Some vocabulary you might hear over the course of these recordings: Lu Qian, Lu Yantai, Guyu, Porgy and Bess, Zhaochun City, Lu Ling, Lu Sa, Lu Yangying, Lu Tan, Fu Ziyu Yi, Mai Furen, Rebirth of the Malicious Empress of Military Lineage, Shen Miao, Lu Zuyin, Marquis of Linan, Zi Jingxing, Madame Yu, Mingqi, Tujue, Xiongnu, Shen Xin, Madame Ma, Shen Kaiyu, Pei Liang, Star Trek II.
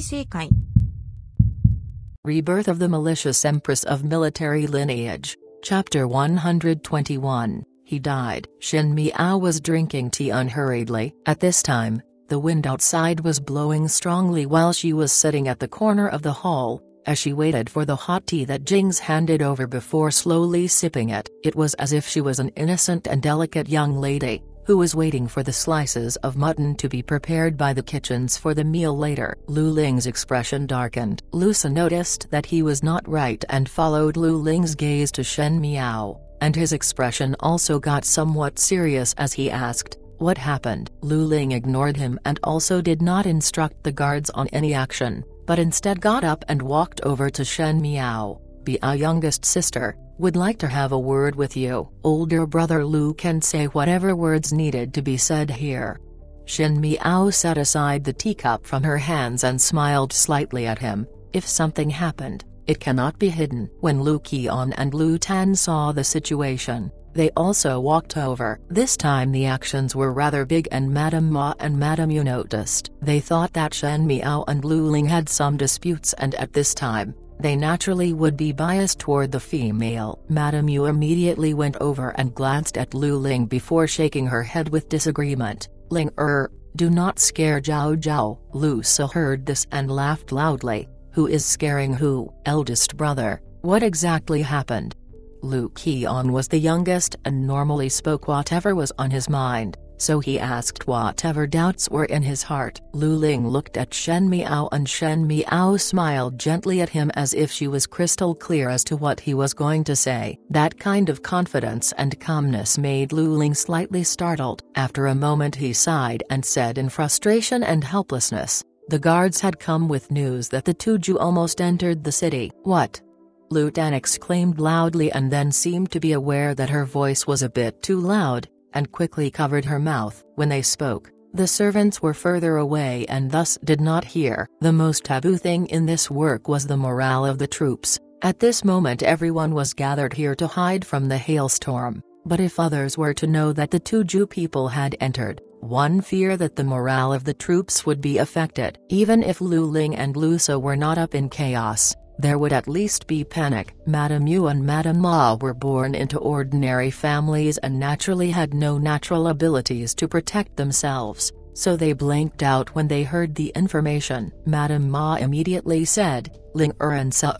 正解。 Rebirth of the Malicious Empress of Military Lineage, Chapter 121. He died. Shen Miao was drinking tea unhurriedly. At this time, the wind outside was blowing strongly while she was sitting at the corner of the hall, as she waited for the hot tea that Jing's handed over before slowly sipping it. It was as if she was an innocent and delicate young lady, who was waiting for the slices of mutton to be prepared by the kitchens for the meal later. Lu Ling's expression darkened. Lu Sa noticed that he was not right and followed Lu Ling's gaze to Shen Miao, and his expression also got somewhat serious as he asked, "What happened?" Lu Ling ignored him and also did not instruct the guards on any action, but instead got up and walked over to Shen Miao. "Be our youngest sister. Would like to have a word with you." "Older brother Lu can say whatever words needed to be said here." Shen Miao set aside the teacup from her hands and smiled slightly at him. "If something happened, it cannot be hidden." When Lu Qian and Lu Tan saw the situation, they also walked over. This time the actions were rather big and Madame Ma and Madame Yu noticed. They thought that Shen Miao and Lu Ling had some disputes, and at this time, they naturally would be biased toward the female. Madame Yu immediately went over and glanced at Lu Ling before shaking her head with disagreement. "Ling do not scare Zhao Zhao." Lu Sa heard this and laughed loudly. "Who is scaring who?" "Eldest brother, what exactly happened?" Lu Qian was the youngest and normally spoke whatever was on his mind, so he asked whatever doubts were in his heart. Lu Ling looked at Shen Miao and Shen Miao smiled gently at him as if she was crystal clear as to what he was going to say. That kind of confidence and calmness made Lu Ling slightly startled. After a moment he sighed and said in frustration and helplessness, "The guards had come with news that the Tujue almost entered the city." "What?" Lu Dan exclaimed loudly and then seemed to be aware that her voice was a bit too loud, and quickly covered her mouth. When they spoke, the servants were further away and thus did not hear. The most taboo thing in this work was the morale of the troops. At this moment everyone was gathered here to hide from the hailstorm, but if others were to know that the Tujue people had entered, one fear that the morale of the troops would be affected. Even if Lu Ling and Lu Sa were not up in chaos, there would at least be panic. Madame Yu and Madame Ma were born into ordinary families and naturally had no natural abilities to protect themselves, so they blanked out when they heard the information. Madame Ma immediately said, "Ling and Sa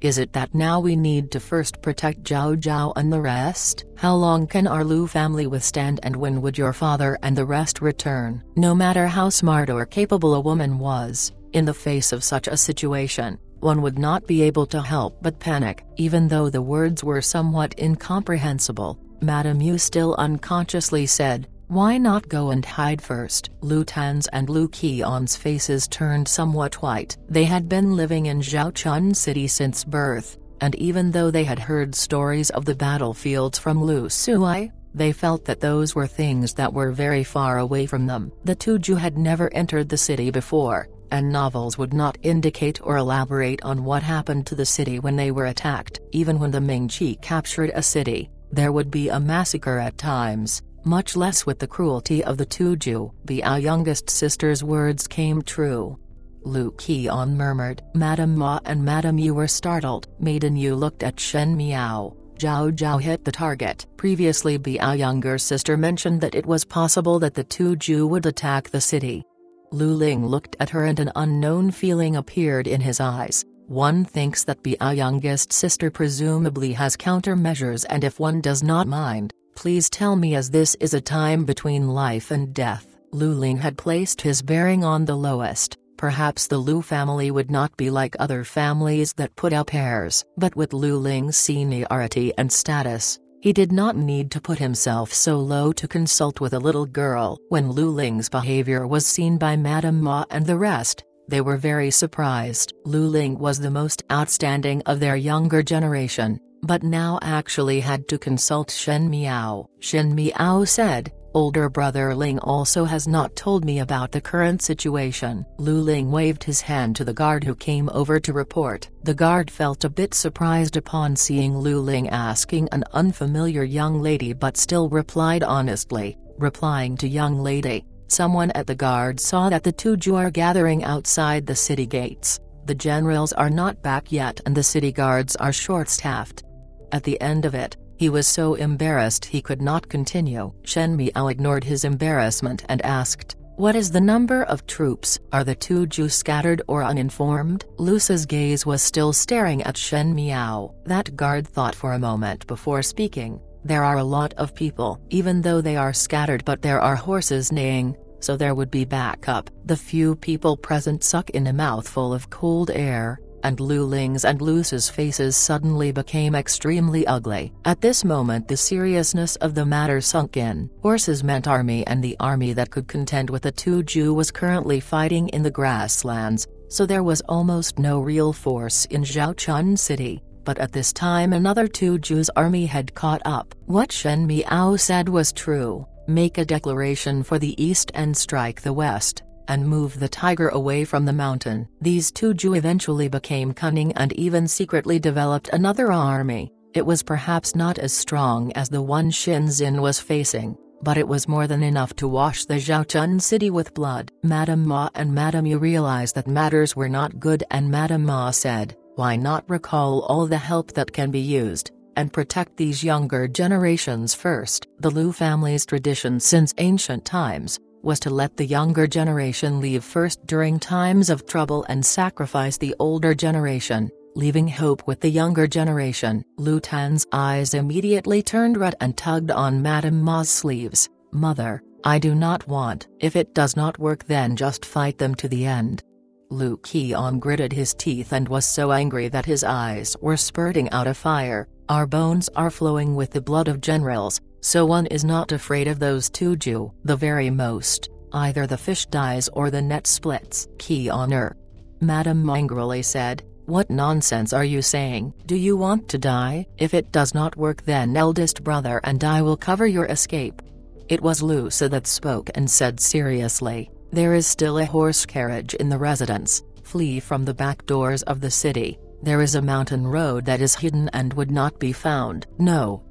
is it that now we need to first protect Zhao Zhao and the rest? How long can our Lu family withstand, and when would your father and the rest return?" No matter how smart or capable a woman was, in the face of such a situation, one would not be able to help but panic. Even though the words were somewhat incomprehensible, Madame Yu still unconsciously said, "Why not go and hide first?" Lu Tan's and Lu Qian's faces turned somewhat white. They had been living in Zhaochun City since birth, and even though they had heard stories of the battlefields from Lu Sui, they felt that those were things that were very far away from them. The Tujue had never entered the city before, and novels would not indicate or elaborate on what happened to the city when they were attacked. Even when the Mingqi captured a city, there would be a massacre at times, much less with the cruelty of the Tujue. Our youngest sister's words came true," Lu Qian murmured. Madame Ma and Madame Yu were startled. Maiden Yu looked at Shen Miao. "Zhao Zhao hit the target." Previously our younger sister mentioned that it was possible that the Tujue would attack the city. Lu Ling looked at her and an unknown feeling appeared in his eyes. One thinks that our youngest sister presumably has countermeasures, and if one does not mind, please tell me, as this is a time between life and death. Lu Ling had placed his bearing on the lowest. Perhaps the Lu family would not be like other families that put up heirs. But with Lu Ling's seniority and status, he did not need to put himself so low to consult with a little girl. When Lu Ling's behavior was seen by Madame Ma and the rest, they were very surprised. Lu Ling was the most outstanding of their younger generation, but now actually had to consult Shen Miao. Shen Miao said, "Older brother Ling also has not told me about the current situation." Lu Ling waved his hand to the guard who came over to report. The guard felt a bit surprised upon seeing Lu Ling asking an unfamiliar young lady, but still replied honestly. "Replying to young lady, Someone at the guard saw that the Tujue are gathering outside the city gates. The generals are not back yet and the city guards are short-staffed. At the end of it, he was so embarrassed he could not continue. Shen Miao ignored his embarrassment and asked, "What is the number of troops? Are the Tujue scattered or uninformed?" Lu Sa's gaze was still staring at Shen Miao. That guard thought for a moment before speaking. "There are a lot of people, even though they are scattered, but there are horses neighing, so there would be backup." The few people present suck in a mouthful of cold air, and Lu Ling's and Lu Sa's faces suddenly became extremely ugly. At this moment the seriousness of the matter sunk in. Horses meant army, and the army that could contend with the Tujue was currently fighting in the grasslands, so there was almost no real force in Zhaochun City. But at this time another Tujue's army had caught up. What Shen Miao said was true: make a declaration for the east and strike the west, and move the tiger away from the mountain. These Tujue eventually became cunning and even secretly developed another army. It was perhaps not as strong as the one Shen Xin was facing, but it was more than enough to wash the Zhaochun city with blood. Madame Ma and Madame Yu realized that matters were not good, and Madame Ma said, "Why not recall all the help that can be used, and protect these younger generations first?" The Lu family's tradition since ancient times was to let the younger generation leave first during times of trouble and sacrifice the older generation, leaving hope with the younger generation. Lu Tan's eyes immediately turned red and tugged on Madame Ma's sleeves. "Mother, I do not want. If it does not work, then just fight them to the end." Lu Qian gritted his teeth and was so angry that his eyes were spurting out a fire. "Our bones are flowing with the blood of generals, so one is not afraid of those Tujue. The very most, either the fish dies or the net splits." "Qian-er," Madame angrily said, "what nonsense are you saying? Do you want to die? If it does not work, then eldest brother and I will cover your escape." It was Lu Sa that spoke and said seriously, "There is still a horse carriage in the residence. Flee from the back doors of the city. There is a mountain road that is hidden and would not be found." "No."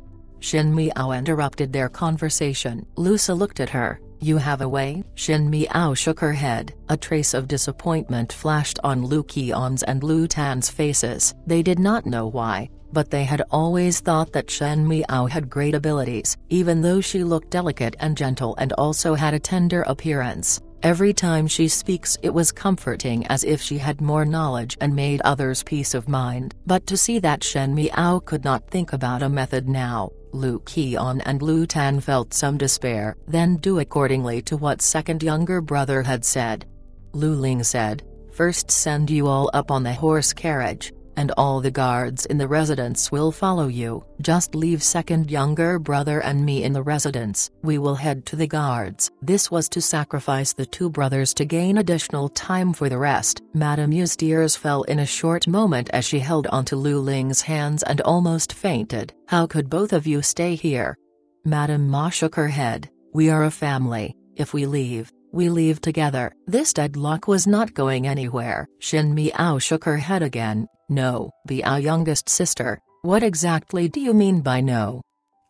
Shen Miao interrupted their conversation. Lu Sa looked at her. "You have a way?" Shen Miao shook her head. A trace of disappointment flashed on Lu Qian's and Lu Tan's faces. They did not know why, but they had always thought that Shen Miao had great abilities. Even though she looked delicate and gentle and also had a tender appearance, every time she speaks it was comforting, as if she had more knowledge and made others peace of mind. But to see that Shen Miao could not think about a method now, Lu Qian and Lu Tan felt some despair. "Then do accordingly to what second younger brother had said," Lu Ling said. "First send you all up on the horse carriage, and all the guards in the residence will follow you. Just leave second younger brother and me in the residence. We will head to the guards." This was to sacrifice the two brothers to gain additional time for the rest. Madame Yu's tears fell in a short moment as she held onto Lu Ling's hands and almost fainted. "How could both of you stay here?" Madame Ma shook her head. "We are a family. If we leave, we leave together." This deadlock was not going anywhere. Shen Miao shook her head again. "No. Be our youngest sister. What exactly do you mean by no?"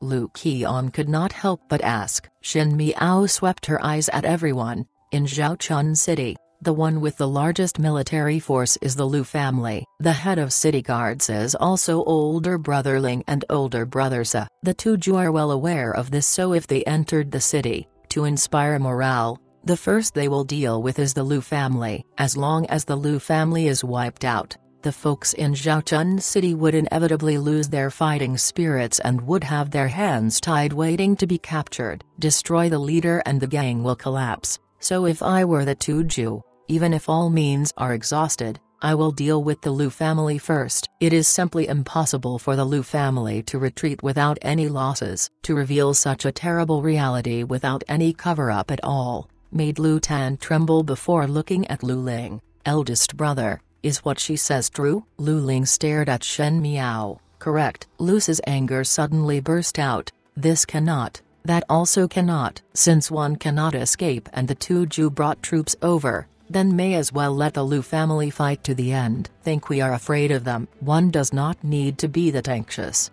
Lu Qian could not help but ask. Shen Miao swept her eyes at everyone. "In Zhaochun City, the one with the largest military force is the Lu family. The head of city guards is also older brother Ling and older brother Sa. The Tujue are well aware of this, so if they entered the city, to inspire morale, the first they will deal with is the Lu family. As long as the Lu family is wiped out, the folks in Zhaochun City would inevitably lose their fighting spirits and would have their hands tied, waiting to be captured. Destroy the leader and the gang will collapse, so if I were the Tujue, even if all means are exhausted, I will deal with the Lu family first." It is simply impossible for the Lu family to retreat without any losses. To reveal such a terrible reality without any cover-up at all made Lu Tan tremble before looking at Lu Ling. "Eldest brother, is what she says true?" Lu Ling stared at Shen Miao. "Correct." Lu Sa's anger suddenly burst out. "This cannot, that also cannot. Since one cannot escape and the Tujue brought troops over, then may as well let the Lu family fight to the end. Think we are afraid of them? One does not need to be that anxious."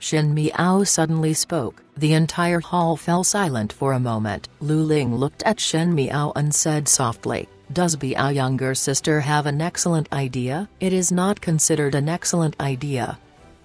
Shen Miao suddenly spoke. The entire hall fell silent for a moment. Lu Ling looked at Shen Miao and said softly, "Does Biao's younger sister have an excellent idea?" "It is not considered an excellent idea."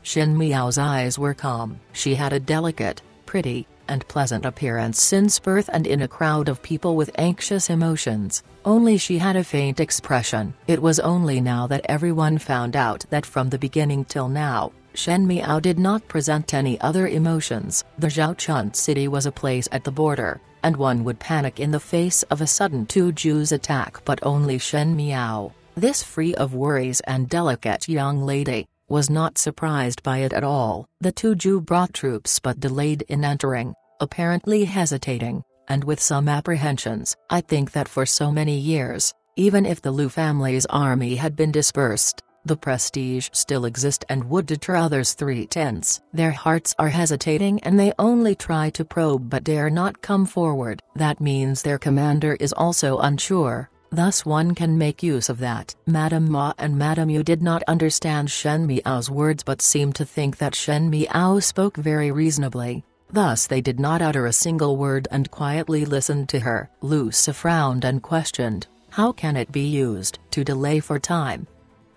Shen Miao's eyes were calm. She had a delicate, pretty, and pleasant appearance since birth and in a crowd of people with anxious emotions, only she had a faint expression. It was only now that everyone found out that from the beginning till now, Shen Miao did not present any other emotions. The Zhaochun city was a place at the border, and one would panic in the face of a sudden Tujue's attack, but only Shen Miao, this free of worries and delicate young lady, was not surprised by it at all. The Tujue brought troops but delayed in entering, apparently hesitating, and with some apprehensions. I think that for so many years, even if the Lu family's army had been dispersed, the prestige still exists and would deter others 3/10. Their hearts are hesitating and they only try to probe but dare not come forward. That means their commander is also unsure. Thus one can make use of that. Madame Ma and Madame Yu did not understand Shen Miao's words but seemed to think that Shen Miao spoke very reasonably. Thus they did not utter a single word and quietly listened to her. Lu Sa frowned and questioned, "How can it be used to delay for time?"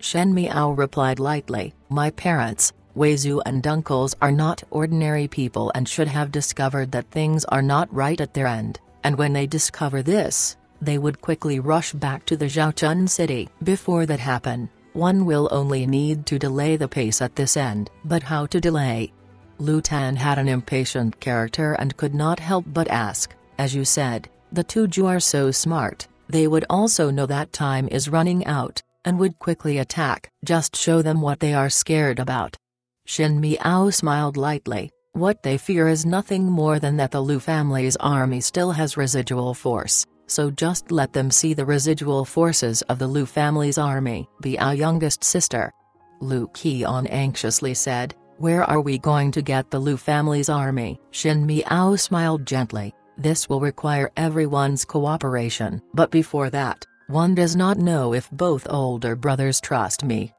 Shen Miao replied lightly, "My parents, Weizu and uncles, are not ordinary people and should have discovered that things are not right at their end, and when they discover this, they would quickly rush back to the Zhaochun city. Before that happen, one will only need to delay the pace at this end." "But how to delay?" Lu Tan had an impatient character and could not help but ask, "As you said, the Tuju are so smart, they would also know that time is running out, and would quickly attack. Just show them what they are scared about." Shen Miao smiled lightly, "What they fear is nothing more than that the Lu family's army still has residual force. So just let them see the residual forces of the Lu family's army." "Be our youngest sister," Lu Qian anxiously said, "where are we going to get the Lu family's army?" Shen Miao smiled gently, "This will require everyone's cooperation. But before that, one does not know if both older brothers trust me."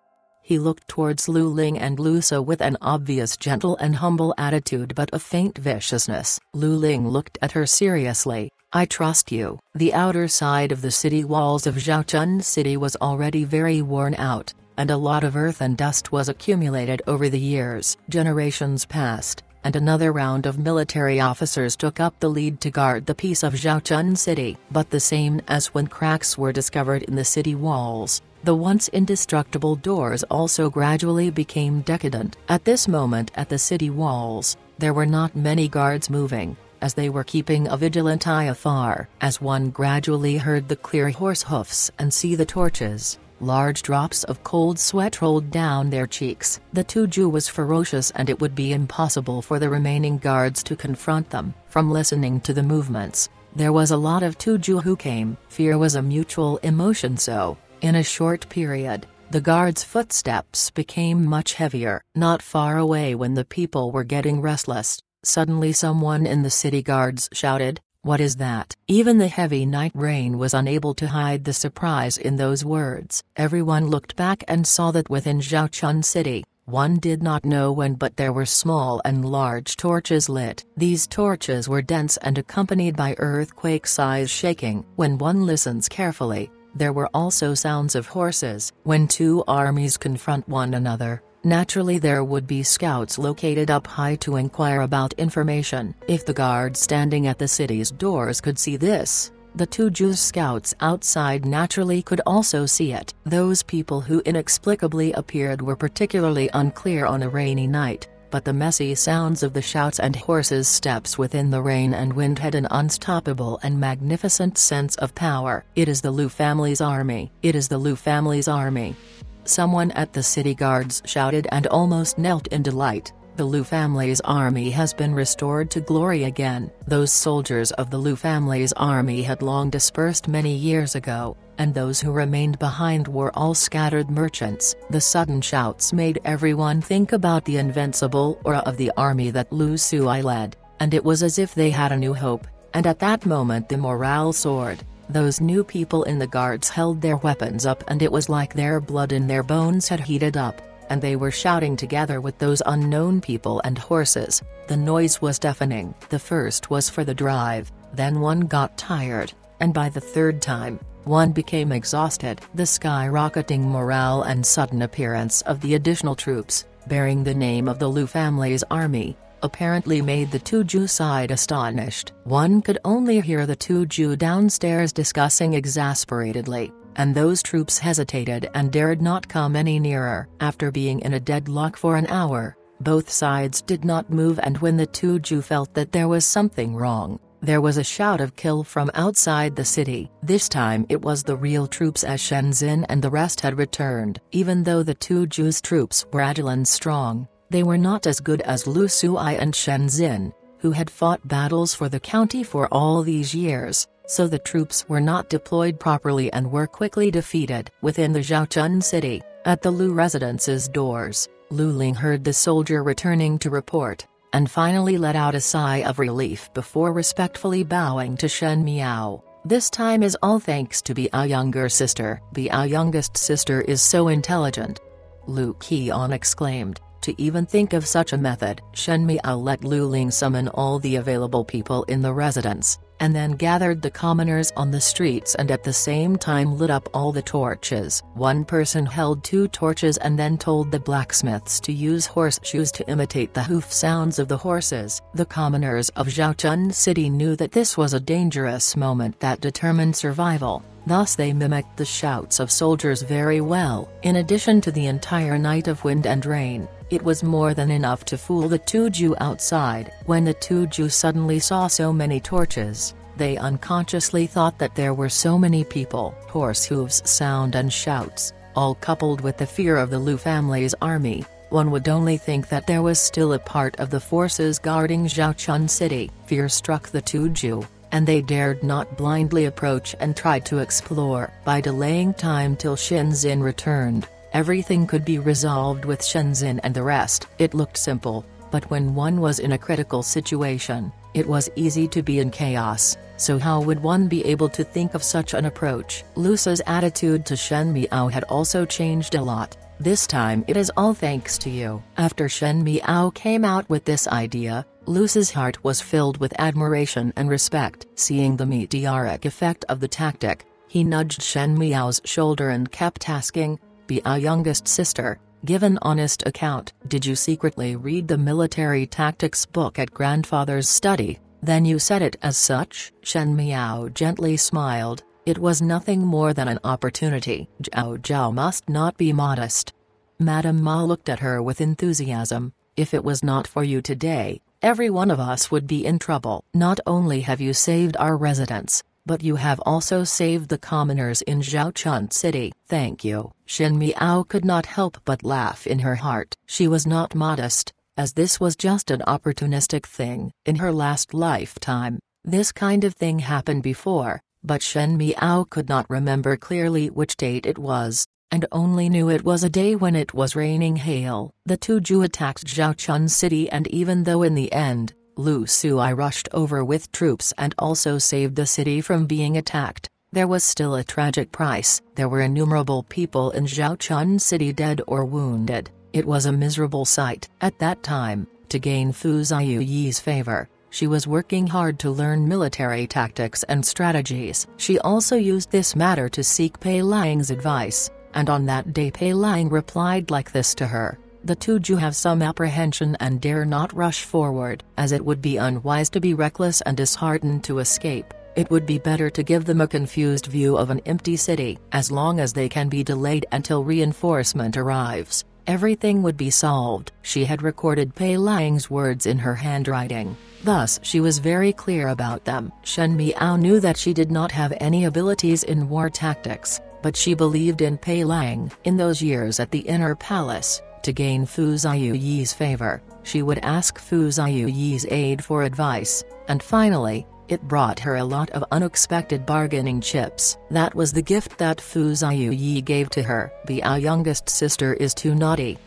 He looked towards Lu Ling and Lu Sa with an obvious gentle and humble attitude but a faint viciousness. Lu Ling looked at her seriously, "I trust you." The outer side of the city walls of Zhaochun City was already very worn out, and a lot of earth and dust was accumulated over the years. Generations passed, and another round of military officers took up the lead to guard the peace of Zhaochun City. But the same as when cracks were discovered in the city walls, the once indestructible doors also gradually became decadent. At this moment at the city walls, there were not many guards moving, as they were keeping a vigilant eye afar. As one gradually heard the clear horse hoofs and see the torches, large drops of cold sweat rolled down their cheeks. The Tuju was ferocious and it would be impossible for the remaining guards to confront them. From listening to the movements, there was a lot of Tuju who came. Fear was a mutual emotion, so, in a short period, the guards' footsteps became much heavier. Not far away, when the people were getting restless, suddenly someone in the city guards shouted, "What is that?" Even the heavy night rain was unable to hide the surprise in those words. Everyone looked back and saw that within Zhaochun City, one did not know when, but there were small and large torches lit. These torches were dense and accompanied by earthquake-sized shaking. When one listens carefully, there were also sounds of horses. When two armies confront one another, naturally there would be scouts located up high to inquire about information. If the guards standing at the city's doors could see this, the Tuju scouts outside naturally could also see it. Those people who inexplicably appeared were particularly unclear on a rainy night, but the messy sounds of the shouts and horses' steps within the rain and wind had an unstoppable and magnificent sense of power. "It is the Lu family's army! It is the Lu family's army!" someone at the city guards shouted and almost knelt in delight. "The Lu family's army has been restored to glory again." Those soldiers of the Lu family's army had long dispersed many years ago, and those who remained behind were all scattered merchants. The sudden shouts made everyone think about the invincible aura of the army that Lu Sui led, and it was as if they had a new hope, and at that moment the morale soared. Those new people in the guards held their weapons up and it was like their blood in their bones had heated up. and they were shouting together with those unknown people and horses. The noise was deafening. The first was for the drive, then one got tired, and by the third time, one became exhausted. The skyrocketing morale and sudden appearance of the additional troops, bearing the name of the Lu family's army, apparently made the Tujue side astonished. One could only hear the Tujue downstairs discussing exasperatedly, and those troops hesitated and dared not come any nearer. After being in a deadlock for an hour, both sides did not move, and when the Tujue felt that there was something wrong, there was a shout of kill from outside the city. This time it was the real troops, as Shenzhen and the rest had returned. Even though the Tujue's troops were agile and strong, they were not as good as Lu Sui and Shenzhen, who had fought battles for the county for all these years, so the troops were not deployed properly and were quickly defeated. Within the Zhaochun city, at the Lu residence's doors, Lu Ling heard the soldier returning to report, and finally let out a sigh of relief before respectfully bowing to Shen Miao. This time is all thanks to Biao younger sister. Biao youngest sister is so intelligent, Lu Qian exclaimed, to even think of such a method. Shen Miao let Lu Ling summon all the available people in the residence, and then gathered the commoners on the streets and at the same time lit up all the torches. One person held two torches and then told the blacksmiths to use horseshoes to imitate the hoof sounds of the horses. The commoners of Zhaochun City knew that this was a dangerous moment that determined survival, thus they mimicked the shouts of soldiers very well. In addition to the entire night of wind and rain, it was more than enough to fool the Tujue outside. When the Tujue suddenly saw so many torches, they unconsciously thought that there were so many people. Horse hooves sound and shouts, all coupled with the fear of the Lu family's army, one would only think that there was still a part of the forces guarding Zhaochun city. Fear struck the Tujue, and they dared not blindly approach and tried to explore. By delaying time till Shenzhen returned, everything could be resolved with Shenzhen and the rest. It looked simple, but when one was in a critical situation, it was easy to be in chaos, so how would one be able to think of such an approach? Lu Sa's attitude to Shen Miao had also changed a lot. This time it is all thanks to you. After Shen Miao came out with this idea, Lu Sa's heart was filled with admiration and respect. Seeing the meteoric effect of the tactic, he nudged Shen Miao's shoulder and kept asking, "Be our youngest sister, give an honest account. Did you secretly read the military tactics book at grandfather's study, then you said it as such?" Shen Miao gently smiled. It was nothing more than an opportunity. Zhao Zhao must not be modest. Madame Ma looked at her with enthusiasm. "If it was not for you today, every one of us would be in trouble. Not only have you saved our residence, but you have also saved the commoners in Zhaochun city. Thank you." Shen Miao could not help but laugh in her heart. She was not modest, as this was just an opportunistic thing. In her last lifetime, this kind of thing happened before, but Shen Miao could not remember clearly which date it was, and only knew it was a day when it was raining hail. The Tujue attacked Zhaochun city, and even though in the end, Lu Sui rushed over with troops and also saved the city from being attacked, there was still a tragic price. There were innumerable people in Zhaochun city dead or wounded. It was a miserable sight. At that time, to gain Fu Ziyu Yi's favor, she was working hard to learn military tactics and strategies. She also used this matter to seek Pei Liang's advice, and on that day Pei Liang replied like this to her: "The Tujue have some apprehension and dare not rush forward, as it would be unwise to be reckless and disheartened to escape. It would be better to give them a confused view of an empty city. As long as they can be delayed until reinforcement arrives, everything would be solved." She had recorded Pei Liang's words in her handwriting, thus she was very clear about them. Shen Miao knew that she did not have any abilities in war tactics, but she believed in Pei Liang. In those years at the Inner Palace, to gain Fu Ziyu Yi's favor, she would ask Fu Ziyu Yi's aid for advice, and finally, it brought her a lot of unexpected bargaining chips. That was the gift that Fu Ziyu Yi gave to her. "Biao youngest sister is too naughty,"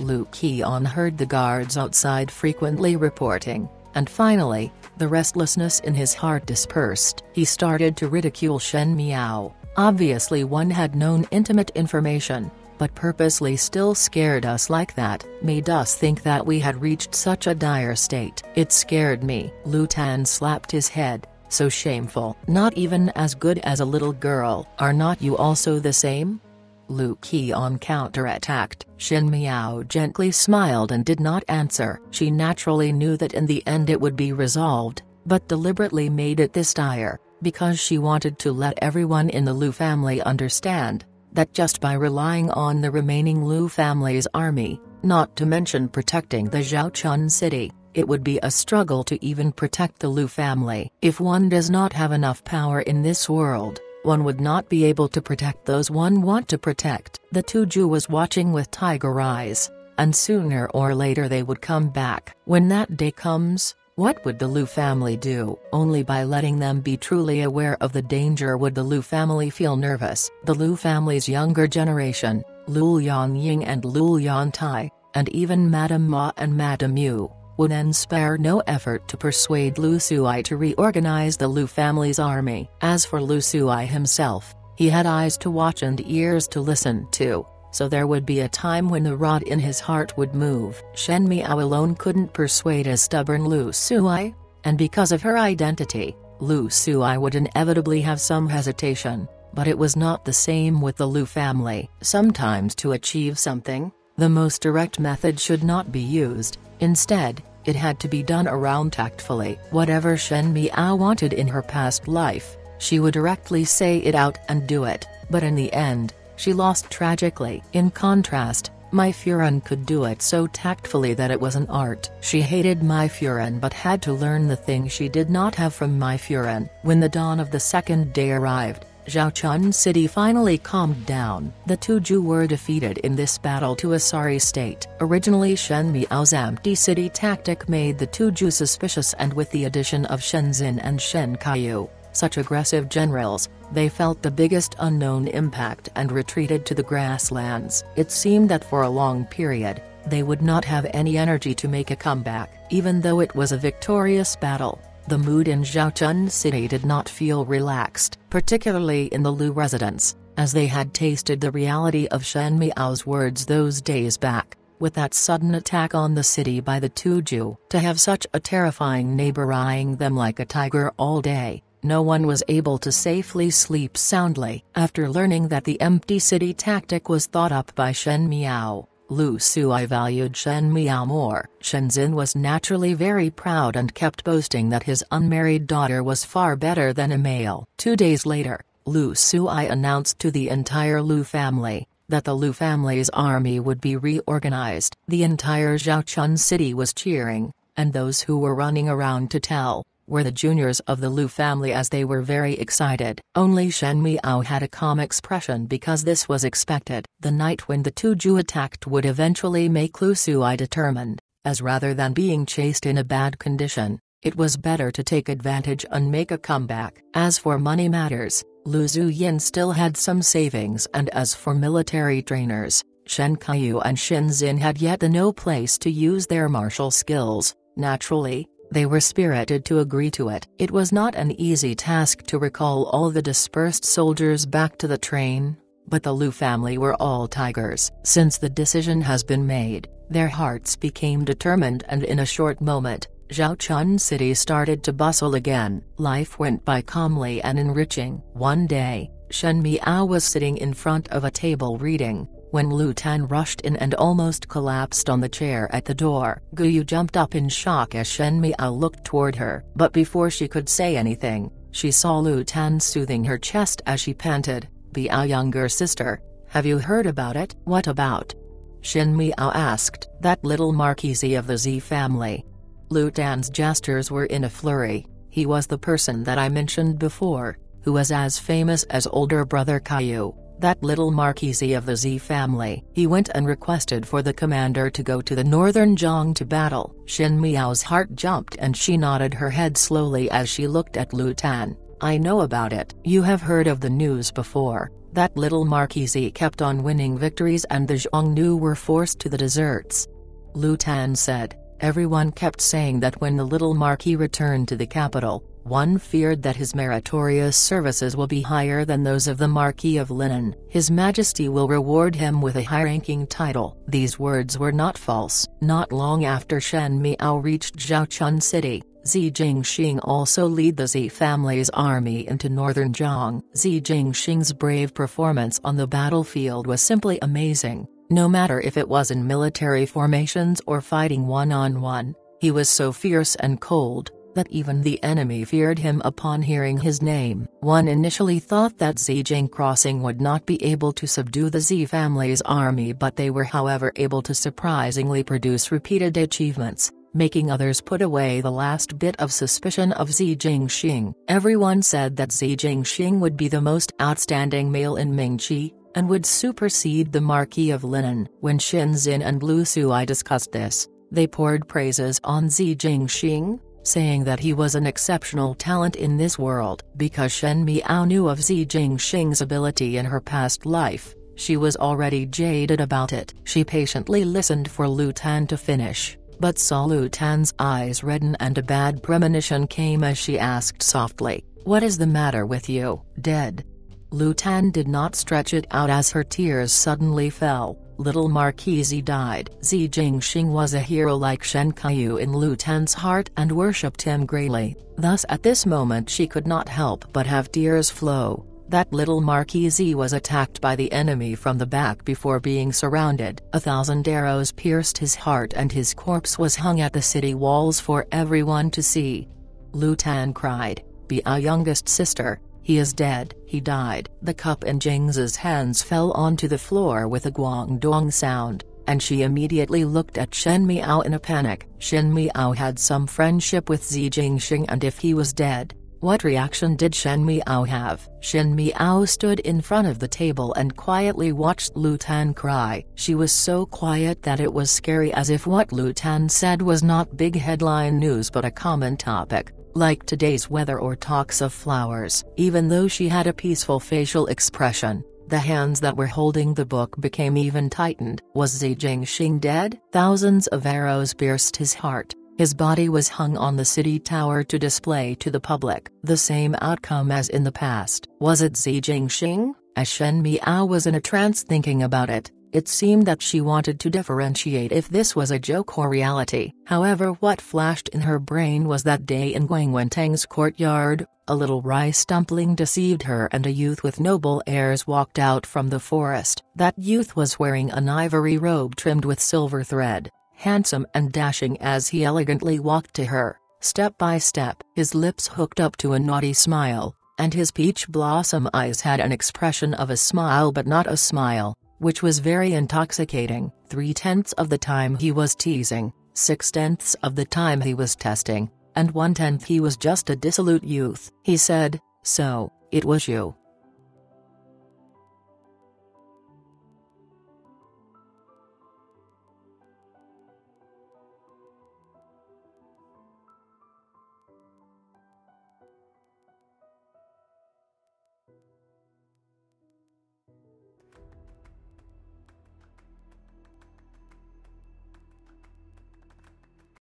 Lu Qian heard the guards outside frequently reporting, and finally, the restlessness in his heart dispersed. He started to ridicule Shen Miao. Obviously one had known intimate information, but purposely still scared us like that, made us think that we had reached such a dire state. It scared me." Lu Tan slapped his head. "So shameful. Not even as good as a little girl. Are not you also the same?" Lu Qian counterattacked. Shen Miao gently smiled and did not answer. She naturally knew that in the end it would be resolved, but deliberately made it this dire, because she wanted to let everyone in the Lu family understand that just by relying on the remaining Lu family's army, not to mention protecting the Zhaochun city, it would be a struggle to even protect the Lu family. If one does not have enough power in this world, one would not be able to protect those one want to protect. The Tujue was watching with tiger eyes, and sooner or later they would come back. When that day comes, what would the Lu family do? Only by letting them be truly aware of the danger would the Lu family feel nervous. The Lu family's younger generation, Lu Yangying and Lu Yantai, and even Madame Ma and Madame Yu, would then spare no effort to persuade Lu Sui to reorganize the Lu family's army. As for Lu Sui himself, he had eyes to watch and ears to listen to, so there would be a time when the rod in his heart would move. Shen Miao alone couldn't persuade a stubborn Lu Sui, and because of her identity, Lu Sui would inevitably have some hesitation, but it was not the same with the Lu family. Sometimes to achieve something, the most direct method should not be used. Instead, it had to be done around tactfully. Whatever Shen Miao wanted in her past life, she would directly say it out and do it, but in the end, she lost tragically. In contrast, Mai Furen could do it so tactfully that it was an art. She hated Mai Furen but had to learn the thing she did not have from Mai Furen. When the dawn of the second day arrived, Zhaochun City finally calmed down. The Tujue were defeated in this battle to a sorry state. Originally Shen Miao's empty city tactic made the Tujue suspicious, and with the addition of Shen Xin and Shen Kaiyu, such aggressive generals, they felt the biggest unknown impact and retreated to the grasslands. It seemed that for a long period, they would not have any energy to make a comeback. Even though it was a victorious battle, the mood in Zhaochun City did not feel relaxed, particularly in the Lu residents, as they had tasted the reality of Shen Miao's words those days back, with that sudden attack on the city by the Tujue. To have such a terrifying neighbor eyeing them like a tiger all day, no one was able to safely sleep soundly. After learning that the empty city tactic was thought up by Shen Miao, Lu Sui valued Shen Miao more. Shen Xin was naturally very proud and kept boasting that his unmarried daughter was far better than a male. 2 days later, Lu Sui announced to the entire Lu family that the Lu family's army would be reorganized. The entire Zhaochun city was cheering, and those who were running around to tell were the juniors of the Lu family, as they were very excited. Only Shen Miao had a calm expression because this was expected. The night when the Tujue attacked would eventually make Lu Sui determined, as rather than being chased in a bad condition, it was better to take advantage and make a comeback. As for money matters, Lu Zuyin still had some savings, and as for military trainers, Shen Kaiyu and Shen Xin had yet to know place to use their martial skills. Naturally, they were spirited to agree to it. It was not an easy task to recall all the dispersed soldiers back to the train, but the Lu family were all tigers. Since the decision has been made, their hearts became determined, and in a short moment, Zhaochun City started to bustle again. Life went by calmly and enriching. One day, Shen Miao was sitting in front of a table reading, when Lu Tan rushed in and almost collapsed on the chair at the door. Guyu jumped up in shock as Shen Miao looked toward her. But before she could say anything, she saw Lu Tan soothing her chest as she panted, "Biao, younger sister, have you heard about it?" "What about?" Shen Miao asked. "That little marquise of the Zi family." Lu Tan's gestures were in a flurry. "He was the person that I mentioned before, who was as famous as older brother Kaiyu. That little marquise of the Zi family. He went and requested for the commander to go to the northern Zhang to battle." Shen Miao's heart jumped and she nodded her head slowly as she looked at Lu Tan. "I know about it. You have heard of the news before. That little marquise kept on winning victories and the Xiongnu were forced to the deserts." Lu Tan said. "Everyone kept saying that when the little marquis returned to the capital, One feared that his meritorious services will be higher than those of the Marquis of Linan. His Majesty will reward him with a high-ranking title. These words were not false. Not long after Shen Miao reached Zhaochun City, Zi Jingxing also led the Zi family's army into northern Zhang. Zi Jingxing's brave performance on the battlefield was simply amazing. No matter if it was in military formations or fighting one-on-one, he was so fierce and cold that even the enemy feared him upon hearing his name. One initially thought that Zi Jing Crossing would not be able to subdue the Zi family's army, but they were however able to surprisingly produce repeated achievements, making others put away the last bit of suspicion of Zi Jingxing. Everyone said that Zi Jingxing would be the most outstanding male in Mingqi, and would supersede the Marquis of Linan. When Shen Xin and Lu Sui discussed this, they poured praises on Zi Jingxing, saying that he was an exceptional talent in this world. Because Shen Miao knew of Zi Jingxing's ability in her past life, she was already jaded about it. She patiently listened for Lu Tan to finish, but saw Lu Tan's eyes redden and a bad premonition came as she asked softly, "What is the matter with you?" "Dead." Lu Tan did not stretch it out as her tears suddenly fell. "Little Marquise died." Zi Jingxing was a hero like Shen Kaiyu in Lu Tan's heart and worshipped him greatly. Thus at this moment she could not help but have tears flow. That little Marquise was attacked by the enemy from the back before being surrounded. 1,000 arrows pierced his heart and his corpse was hung at the city walls for everyone to see. Lu Tan cried, "Be our youngest sister. He is dead. He died." The cup in Jing's hands fell onto the floor with a guangdong sound, and she immediately looked at Shen Miao in a panic. Shen Miao had some friendship with Zi Jingxing, and if he was dead, what reaction did Shen Miao have? Shen Miao stood in front of the table and quietly watched Lu Tan cry. She was so quiet that it was scary, as if what Lu Tan said was not big headline news but a common topic, like today's weather or talks of flowers. Even though she had a peaceful facial expression, the hands that were holding the book became even tightened. Was Zi Jingxing dead? Thousands of arrows pierced his heart. His body was hung on the city tower to display to the public. The same outcome as in the past. Was it Zi Jingxing? As Shen Miao was in a trance thinking about it, it seemed that she wanted to differentiate if this was a joke or reality. However, what flashed in her brain was that day in Guangwentang's courtyard, a little rice dumpling deceived her and a youth with noble airs walked out from the forest. That youth was wearing an ivory robe trimmed with silver thread, handsome and dashing as he elegantly walked to her, step by step. His lips hooked up to a naughty smile, and his peach blossom eyes had an expression of a smile but not a smile, which was very intoxicating. 3/10 of the time he was teasing, 6/10 of the time he was testing, and 1/10 he was just a dissolute youth. He said, "So, it was you."